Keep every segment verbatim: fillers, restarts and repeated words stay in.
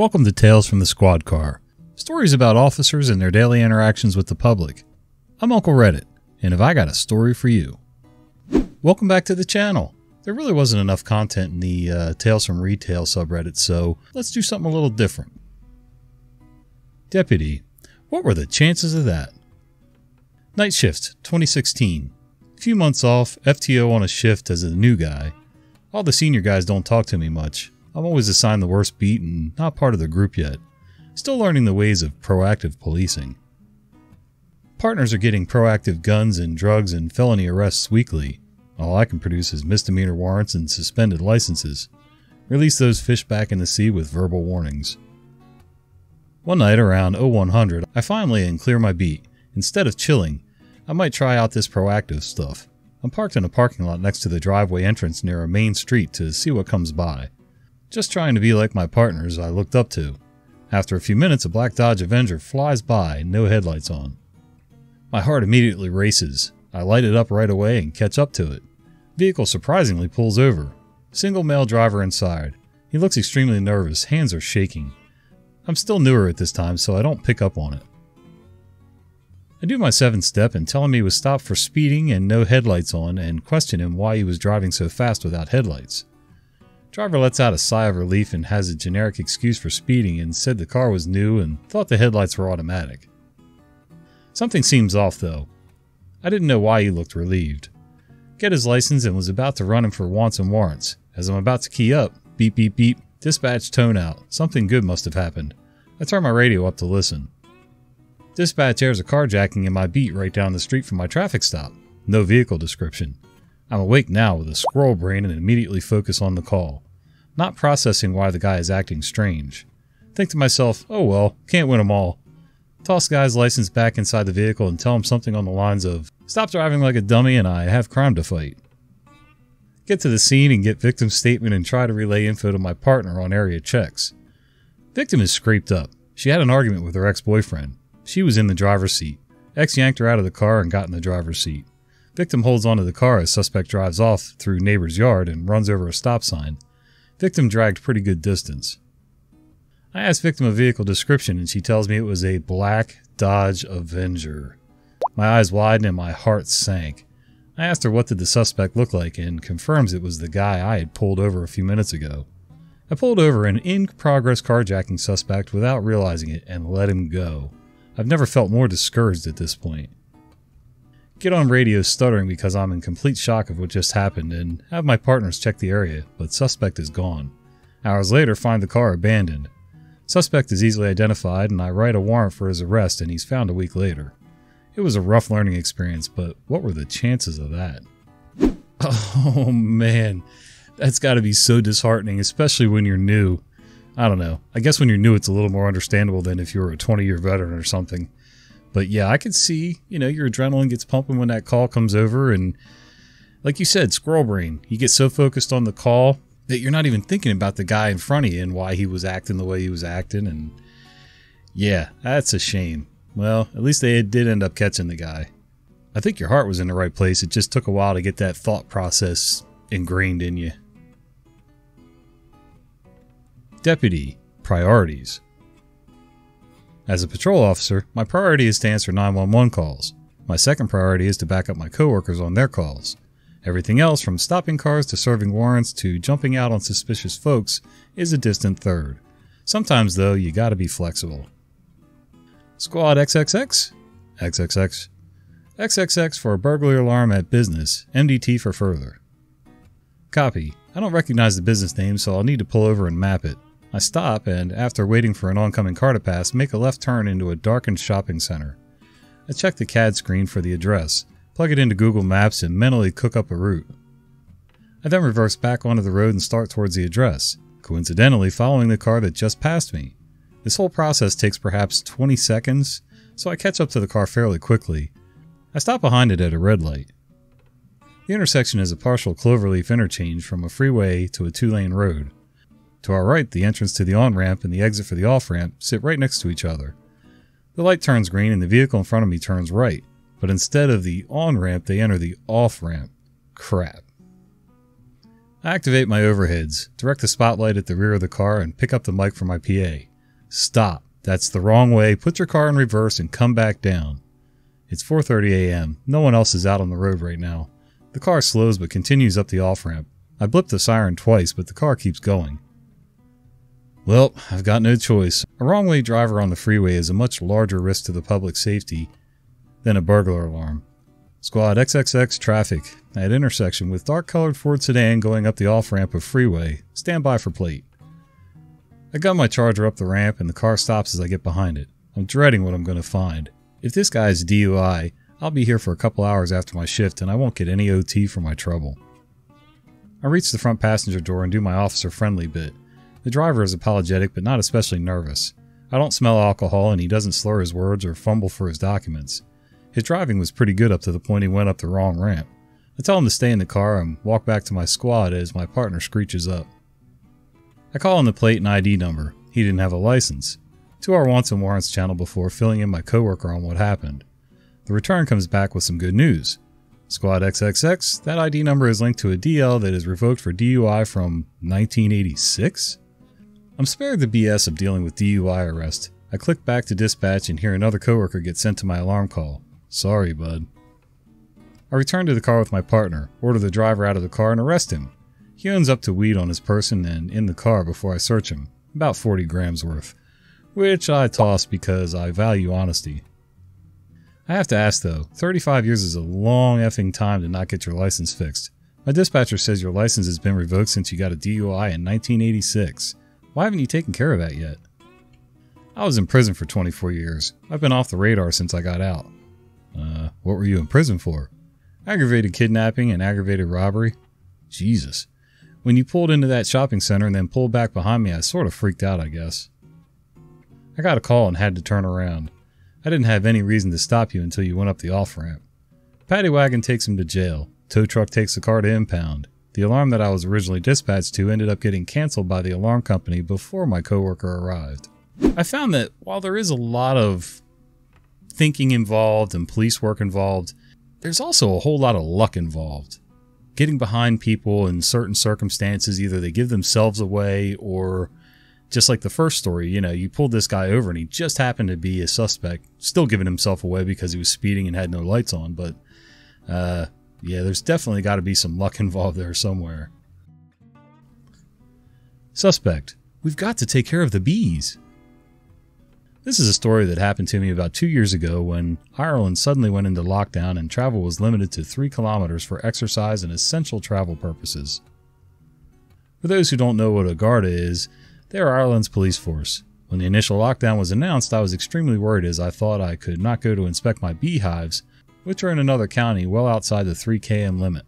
Welcome to Tales from the Squad Car, stories about officers and their daily interactions with the public. I'm Uncle Reddit, and have I got a story for you. Welcome back to the channel. There really wasn't enough content in the uh, Tales from Retail subreddit, so let's do something a little different. Deputy. What were the chances of that? Night shift, twenty sixteen. A few months off, F T O on a shift as a new guy. All the senior guys don't talk to me much. I'm always assigned the worst beat and not part of the group yet. Still learning the ways of proactive policing. Partners are getting proactive guns and drugs and felony arrests weekly. All I can produce is misdemeanor warrants and suspended licenses. Release those fish back in the sea with verbal warnings. One night around oh one hundred, I finally and clear my beat. Instead of chilling, I might try out this proactive stuff. I'm parked in a parking lot next to the driveway entrance near a main street to see what comes by. Just trying to be like my partners I looked up to. After a few minutes, a black Dodge Avenger flies by, no headlights on. My heart immediately races. I light it up right away and catch up to it. Vehicle surprisingly pulls over. Single male driver inside. He looks extremely nervous, hands are shaking. I'm still newer at this time, so I don't pick up on it. I do my seventh step and tell him he was stopped for speeding and no headlights on, and question him why he was driving so fast without headlights. Driver lets out a sigh of relief and has a generic excuse for speeding and said the car was new and thought the headlights were automatic. Something seems off though. I didn't know why he looked relieved. Get his license and was about to run him for wants and warrants. As I'm about to key up, beep beep beep, dispatch tone out. Something good must have happened. I turn my radio up to listen. Dispatch airs a carjacking in my beat right down the street from my traffic stop. No vehicle description. I'm awake now with a squirrel brain and immediately focus on the call, not processing why the guy is acting strange. Think to myself, oh well, can't win them all. Toss guy's license back inside the vehicle and tell him something on the lines of, stop driving like a dummy and I have crime to fight. Get to the scene and get victim's statement and try to relay info to my partner on area checks. Victim is scraped up. She had an argument with her ex-boyfriend. She was in the driver's seat. Ex yanked her out of the car and got in the driver's seat. Victim holds onto the car as suspect drives off through neighbor's yard and runs over a stop sign. Victim dragged pretty good distance. I asked victim a vehicle description and she tells me it was a black Dodge Avenger. My eyes widened and my heart sank. I asked her what did the suspect look like and confirms it was the guy I had pulled over a few minutes ago. I pulled over an in-progress carjacking suspect without realizing it and let him go. I've never felt more discouraged at this point. Get on radio stuttering because I'm in complete shock of what just happened and have my partners check the area, but suspect is gone. Hours later, find the car abandoned. Suspect is easily identified and I write a warrant for his arrest and he's found a week later. It was a rough learning experience, but what were the chances of that? Oh man, that's gotta be so disheartening, especially when you're new. I don't know, I guess when you're new it's a little more understandable than if you were a twenty year veteran or something. But yeah, I could see, you know, your adrenaline gets pumping when that call comes over. And like you said, squirrel brain, you get so focused on the call that you're not even thinking about the guy in front of you and why he was acting the way he was acting. And yeah, that's a shame. Well, at least they did end up catching the guy. I think your heart was in the right place. It just took a while to get that thought process ingrained in you. Deputy, priorities. As a patrol officer, my priority is to answer nine one one calls. My second priority is to back up my coworkers on their calls. Everything else, from stopping cars to serving warrants to jumping out on suspicious folks, is a distant third. Sometimes, though, you gotta be flexible. Squad triple X? triple X. triple X for a burglary alarm at business, M D T for further. Copy. I don't recognize the business name, so I'll need to pull over and map it. I stop and, after waiting for an oncoming car to pass, make a left turn into a darkened shopping center. I check the C A D screen for the address, plug it into Google Maps, and mentally cook up a route. I then reverse back onto the road and start towards the address, coincidentally following the car that just passed me. This whole process takes perhaps twenty seconds, so I catch up to the car fairly quickly. I stop behind it at a red light. The intersection is a partial cloverleaf interchange from a freeway to a two-lane road. To our right, the entrance to the on-ramp and the exit for the off-ramp sit right next to each other. The light turns green and the vehicle in front of me turns right, but instead of the on-ramp, they enter the off-ramp. Crap. I activate my overheads, direct the spotlight at the rear of the car, and pick up the mic for my P A. Stop. That's the wrong way. Put your car in reverse and come back down. It's four thirty a m No one else is out on the road right now. The car slows but continues up the off-ramp. I blipped the siren twice, but the car keeps going. Well, I've got no choice. A wrong-way driver on the freeway is a much larger risk to the public safety than a burglar alarm. Squad triple X traffic at intersection with dark-colored Ford sedan going up the off-ramp of freeway. Stand by for plate. I got my charger up the ramp and the car stops as I get behind it. I'm dreading what I'm going to find. If this guy is D U I, I'll be here for a couple hours after my shift and I won't get any O T for my trouble. I reach the front passenger door and do my officer-friendly bit. The driver is apologetic but not especially nervous. I don't smell alcohol and he doesn't slur his words or fumble for his documents. His driving was pretty good up to the point he went up the wrong ramp. I tell him to stay in the car and walk back to my squad as my partner screeches up. I call on the plate and I D number. He didn't have a license. To our wants and warrants channel before filling in my coworker on what happened. The return comes back with some good news. Squad triple X, that I D number is linked to a D L that is revoked for D U I from nineteen eighty-six? I'm spared the B S of dealing with D U I arrest. I click back to dispatch and hear another coworker get sent to my alarm call. Sorry, bud. I return to the car with my partner, order the driver out of the car and arrest him. He owns up to weed on his person and in the car before I search him, about forty grams worth, which I toss because I value honesty. I have to ask though, thirty-five years is a long effing time to not get your license fixed. My dispatcher says your license has been revoked since you got a D U I in nineteen eighty-six. Why haven't you taken care of that yet? I was in prison for twenty-four years. I've been off the radar since I got out. Uh, what were you in prison for? Aggravated kidnapping and aggravated robbery? Jesus. When you pulled into that shopping center and then pulled back behind me, I sort of freaked out, I guess. I got a call and had to turn around. I didn't have any reason to stop you until you went up the off-ramp. Paddy wagon takes him to jail. Tow truck takes the car to impound. The alarm that I was originally dispatched to ended up getting canceled by the alarm company before my coworker arrived. I found that while there is a lot of thinking involved and police work involved, there's also a whole lot of luck involved. Getting behind people in certain circumstances, either they give themselves away or just like the first story, you know, you pulled this guy over and he just happened to be a suspect, still giving himself away because he was speeding and had no lights on. But uh, yeah, there's definitely got to be some luck involved there somewhere. Suspect, we've got to take care of the bees. This is a story that happened to me about two years ago when Ireland suddenly went into lockdown and travel was limited to three kilometers for exercise and essential travel purposes. For those who don't know what a Garda is, they are Ireland's police force. When the initial lockdown was announced, I was extremely worried as I thought I could not go to inspect my beehives, which are in another county well outside the three kilometer limit.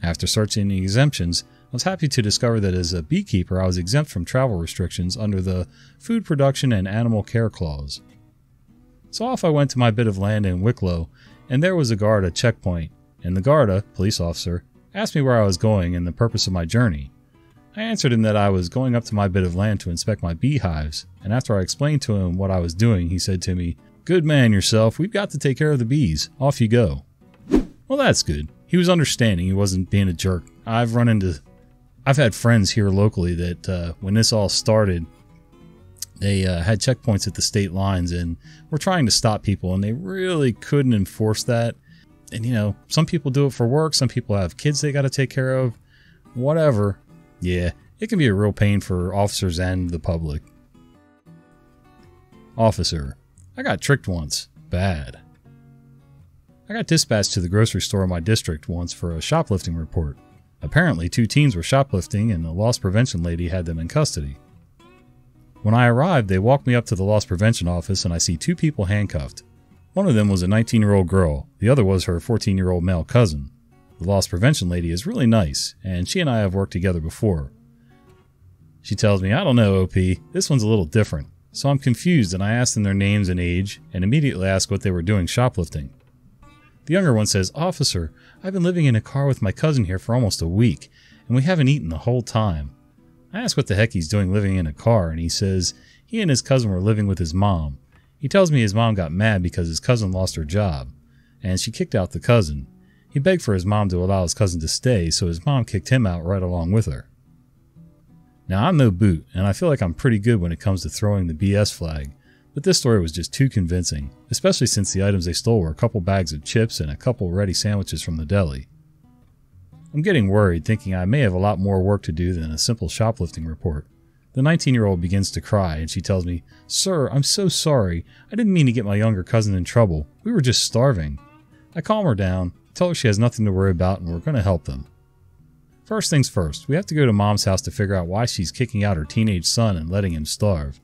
After searching the exemptions, I was happy to discover that as a beekeeper, I was exempt from travel restrictions under the Food Production and Animal Care Clause. So off I went to my bit of land in Wicklow, and there was a Garda checkpoint, and the Garda, police officer, asked me where I was going and the purpose of my journey. I answered him that I was going up to my bit of land to inspect my beehives, and after I explained to him what I was doing, he said to me, "Good man yourself, we've got to take care of the bees, off you go." Well, that's good. He was understanding, he wasn't being a jerk. I've run into... I've had friends here locally that uh, when this all started, they uh, had checkpoints at the state lines and were trying to stop people and they really couldn't enforce that. And you know, some people do it for work. Some people have kids they got to take care of, whatever. Yeah, it can be a real pain for officers and the public. Officer, I got tricked once. Bad. I got dispatched to the grocery store in my district once for a shoplifting report. Apparently, two teens were shoplifting and the loss prevention lady had them in custody. When I arrived, they walked me up to the loss prevention office and I see two people handcuffed. One of them was a nineteen-year-old girl. The other was her fourteen-year-old male cousin. The loss prevention lady is really nice and she and I have worked together before. She tells me, "I don't know, O P. This one's a little different." So I'm confused and I ask them their names and age and immediately ask what they were doing shoplifting. The younger one says, "Officer, I've been living in a car with my cousin here for almost a week, and we haven't eaten the whole time." I ask what the heck he's doing living in a car, and he says he and his cousin were living with his mom. He tells me his mom got mad because his cousin lost her job, and she kicked out the cousin. He begged for his mom to allow his cousin to stay, so his mom kicked him out right along with her. Now, I'm no boot, and I feel like I'm pretty good when it comes to throwing the B S flag, but this story was just too convincing, especially since the items they stole were a couple bags of chips and a couple ready sandwiches from the deli. I'm getting worried, thinking I may have a lot more work to do than a simple shoplifting report. The nineteen-year-old begins to cry, and she tells me, "Sir, I'm so sorry. I didn't mean to get my younger cousin in trouble. We were just starving." I calm her down, tell her she has nothing to worry about, and we're going to help them. First things first, we have to go to Mom's house to figure out why she's kicking out her teenage son and letting him starve.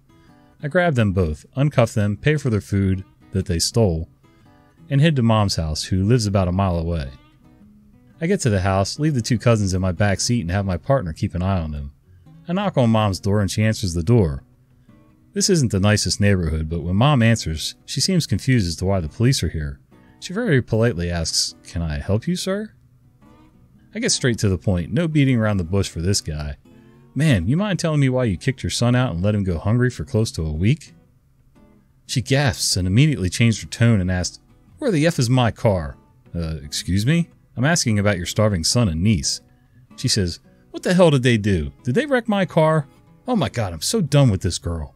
I grab them both, uncuff them, pay for their food that they stole, and head to Mom's house, who lives about a mile away. I get to the house, leave the two cousins in my back seat, and have my partner keep an eye on them. I knock on Mom's door and she answers the door. This isn't the nicest neighborhood, but when Mom answers, she seems confused as to why the police are here. She very politely asks, "Can I help you, sir?" I get straight to the point, no beating around the bush for this guy. "Ma'am, you mind telling me why you kicked your son out and let him go hungry for close to a week?" She gasps and immediately changed her tone and asked, "Where the F is my car?" Uh, excuse me? I'm asking about your starving son and niece. She says, "What the hell did they do? Did they wreck my car? Oh my God, I'm so done with this girl."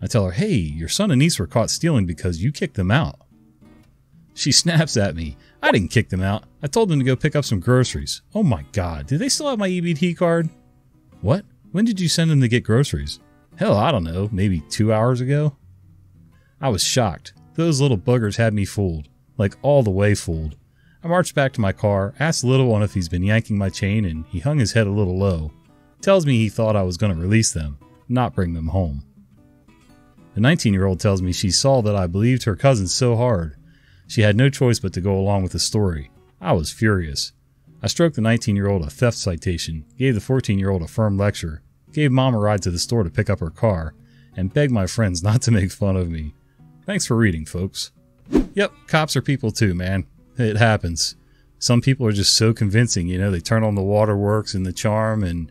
I tell her, "Hey, your son and niece were caught stealing because you kicked them out." She snaps at me. "I didn't kick them out. I told them to go pick up some groceries." Oh my God, do they still have my E B T card? "What? When did you send them to get groceries?" "Hell, I don't know. Maybe two hours ago." I was shocked. Those little buggers had me fooled. Like all the way fooled. I marched back to my car, asked the little one if he's been yanking my chain, and he hung his head a little low. Tells me he thought I was going to release them, not bring them home. The nineteen-year-old tells me she saw that I believed her cousin so hard. She had no choice but to go along with the story. I was furious. I stroked the nineteen-year-old a theft citation, gave the fourteen-year-old a firm lecture, gave Mom a ride to the store to pick up her car, and begged my friends not to make fun of me. Thanks for reading, folks. Yep, cops are people too, man. It happens. Some people are just so convincing, you know, they turn on the waterworks and the charm, and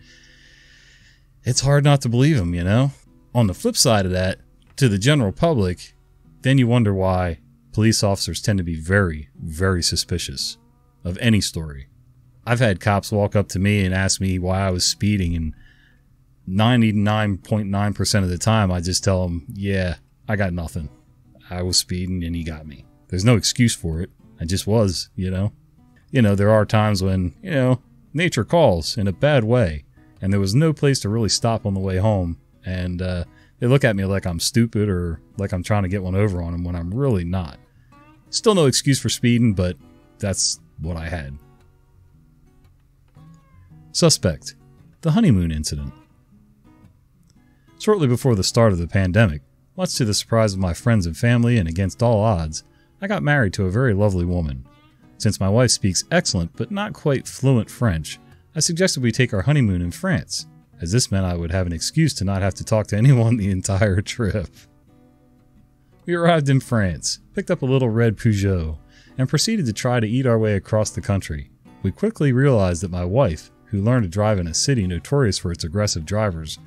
it's hard not to believe them, you know? On the flip side of that, to the general public, then you wonder why police officers tend to be very, very suspicious of any story. I've had cops walk up to me and ask me why I was speeding, and ninety-nine point nine percent of the time I just tell them, "Yeah, I got nothing. I was speeding and he got me. There's no excuse for it. I just was, you know." You know, there are times when, you know, nature calls in a bad way, and there was no place to really stop on the way home, and uh, they look at me like I'm stupid or like I'm trying to get one over on them when I'm really not. Still no excuse for speeding, but that's what I had. Suspect: the honeymoon incident. Shortly before the start of the pandemic, much to the surprise of my friends and family and against all odds, I got married to a very lovely woman. Since my wife speaks excellent but not quite fluent French, I suggested we take our honeymoon in France, as this meant I would have an excuse to not have to talk to anyone the entire trip. We arrived in France, picked up a little red Peugeot, and proceeded to try to eat our way across the country. We quickly realized that my wife, who learned to drive in a city notorious for its aggressive drivers,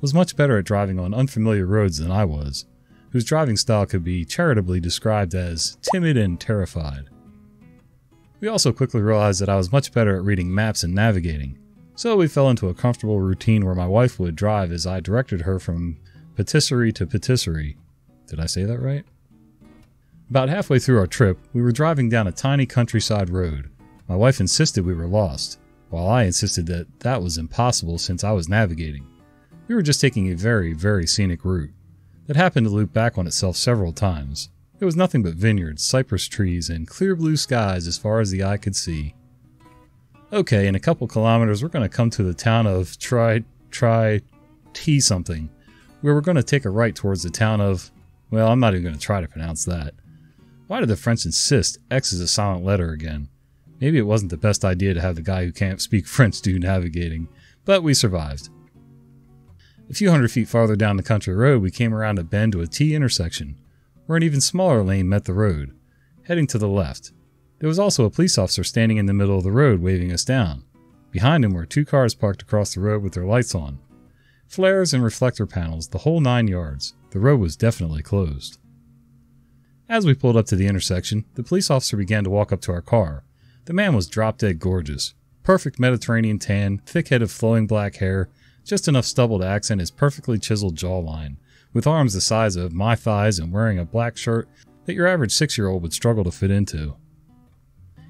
was much better at driving on unfamiliar roads than I was, whose driving style could be charitably described as timid and terrified. We also quickly realized that I was much better at reading maps and navigating, so we fell into a comfortable routine where my wife would drive as I directed her from patisserie to patisserie. Did I say that right? About halfway through our trip, we were driving down a tiny countryside road. My wife insisted we were lost, while I insisted that that was impossible since I was navigating. We were just taking a very, very scenic route. It happened to loop back on itself several times. It was nothing but vineyards, cypress trees, and clear blue skies as far as the eye could see. Okay, in a couple kilometers, we're going to come to the town of Try... Try... T something, where we're going to take a right towards the town of... Well, I'm not even going to try to pronounce that. Why did the French insist X is a silent letter again? Maybe it wasn't the best idea to have the guy who can't speak French do navigating, but we survived. A few hundred feet farther down the country road, we came around a bend to a T intersection, where an even smaller lane met the road, heading to the left. There was also a police officer standing in the middle of the road waving us down. Behind him were two cars parked across the road with their lights on. Flares and reflector panels, the whole nine yards. The road was definitely closed. As we pulled up to the intersection, the police officer began to walk up to our car. The man was drop-dead gorgeous. Perfect Mediterranean tan, thick head of flowing black hair, just enough stubble to accent his perfectly chiseled jawline, with arms the size of my thighs and wearing a black shirt that your average six-year-old would struggle to fit into.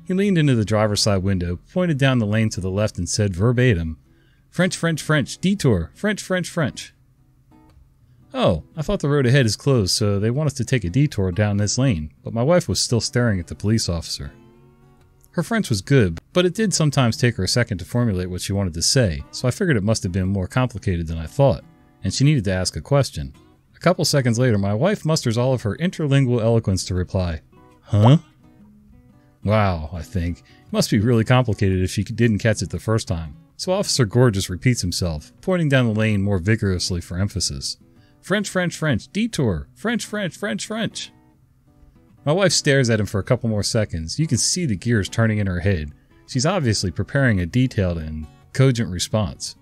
He leaned into the driver's side window, pointed down the lane to the left and said verbatim, "French, French, French, detour, French, French, French." Oh, I thought the road ahead is closed, so they want us to take a detour down this lane, but my wife was still staring at the police officer. Her French was good, but it did sometimes take her a second to formulate what she wanted to say, so I figured it must have been more complicated than I thought, and she needed to ask a question. A couple seconds later, my wife musters all of her interlingual eloquence to reply, "Huh?" Wow, I think. It must be really complicated if she didn't catch it the first time. So Officer Gorgeous repeats himself, pointing down the lane more vigorously for emphasis. "French, French, French, detour! French, French, French, French!" My wife stares at him for a couple more seconds. You can see the gears turning in her head. She's obviously preparing a detailed and cogent response.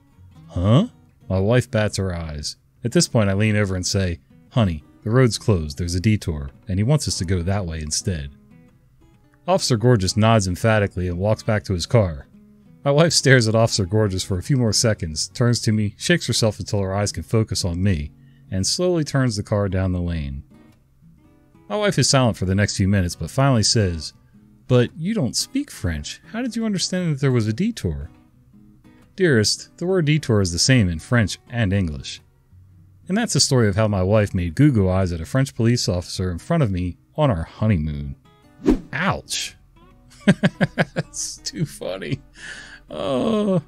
"Huh?" My wife bats her eyes. At this point, I lean over and say, "Honey, the road's closed, there's a detour, and he wants us to go that way instead." Officer Gorgeous nods emphatically and walks back to his car. My wife stares at Officer Gorgeous for a few more seconds, turns to me, shakes herself until her eyes can focus on me, and slowly turns the car down the lane. My wife is silent for the next few minutes, but finally says, "But you don't speak French. How did you understand that there was a detour?" Dearest, the word detour is the same in French and English. And that's the story of how my wife made goo-goo eyes at a French police officer in front of me on our honeymoon. Ouch. That's too funny. Oh, uh,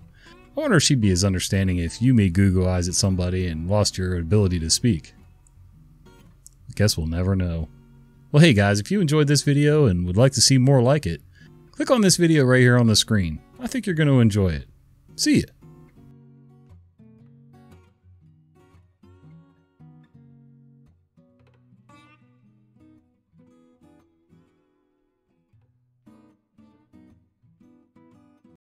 I wonder if she'd be as understanding if you made goo-goo eyes at somebody and lost your ability to speak. I guess we'll never know. Well, hey guys, if you enjoyed this video and would like to see more like it, click on this video right here on the screen. I think you're going to enjoy it. See ya.